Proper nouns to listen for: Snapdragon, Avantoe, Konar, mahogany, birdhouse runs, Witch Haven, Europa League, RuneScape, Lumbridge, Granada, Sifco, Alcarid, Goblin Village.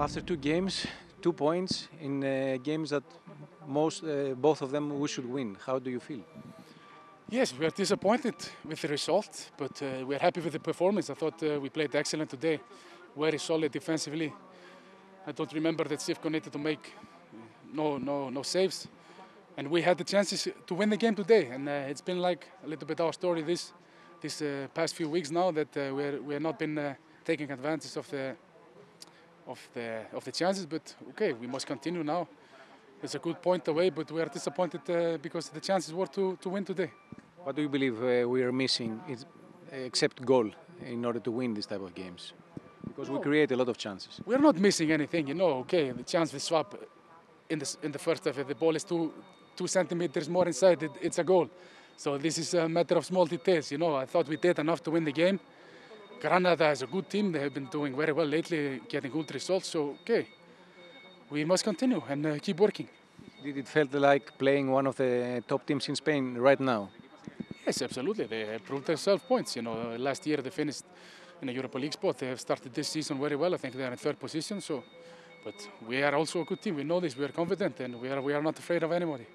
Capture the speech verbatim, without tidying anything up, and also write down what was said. After two games, two points in uh, games that most, uh, both of them we should win. How do you feel? Yes, we are disappointed with the result, but uh, we are happy with the performance. I thought uh, we played excellent today, very solid defensively. I don't remember that Sifco needed to make no, no, no saves. And we had the chances to win the game today. And uh, it's been like a little bit our story this, this uh, past few weeks now that uh, we, are, we have not been uh, taking advantage of the, of the, of the chances. But okay, we must continue now. It's a good point away, but we are disappointed uh, because the chances were to, to win today. What do you believe uh, we are missing, it's, except goal, in order to win these type of games? Because no, we create a lot of chances. We are not missing anything, you know. Okay, the chance we swap in the in the first half, if the ball is two two centimeters more inside, it, it's a goal. So this is a matter of small details, you know. I thought we did enough to win the game. Granada is a good team. They have been doing very well lately, getting good results. So okay. We must continue and uh, keep working. Did it felt like playing one of the top teams in Spain right now? Yes, absolutely. They proved themselves points. You know, last year they finished in a Europa League spot. They have started this season very well. I think they are in third position. So, but we are also a good team. We know this. We are confident, and we are we are not afraid of anybody.